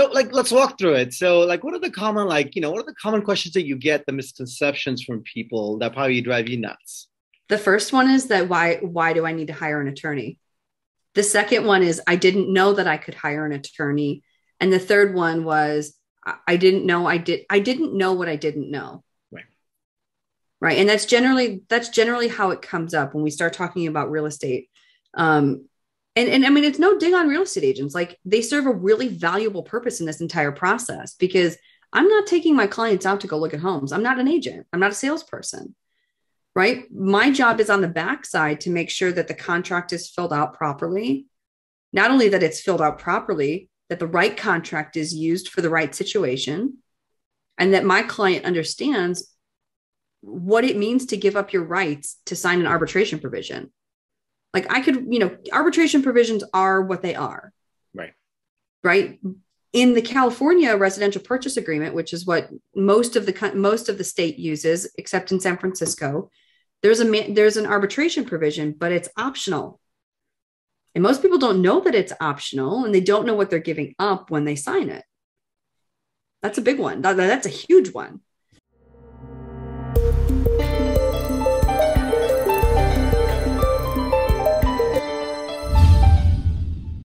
So like, let's walk through it. So like, what are the common, like, you know, what are the common questions that you get, the misconceptions from people that probably drive you nuts? The first one is that why do I need to hire an attorney? The second one is I didn't know that I could hire an attorney. And the third one was I didn't know what I didn't know. Right. And that's generally how it comes up when we start talking about real estate. And I mean, it's no dig on real estate agents. Like, they serve a really valuable purpose in this entire process, because I'm not taking my clients out to go look at homes. I'm not an agent. I'm not a salesperson, right? My job is on the backside to make sure that the contract is filled out properly. Not only that it's filled out properly, that the right contract is used for the right situation, and that my client understands what it means to give up your rights to sign an arbitration provision. Like, I could, you know, arbitration provisions are what they are. Right. Right. In the California Residential Purchase Agreement, which is what most of the state uses, except in San Francisco, there's an arbitration provision, but it's optional. And most people don't know that it's optional, and they don't know what they're giving up when they sign it. That's a big one. That's a huge one.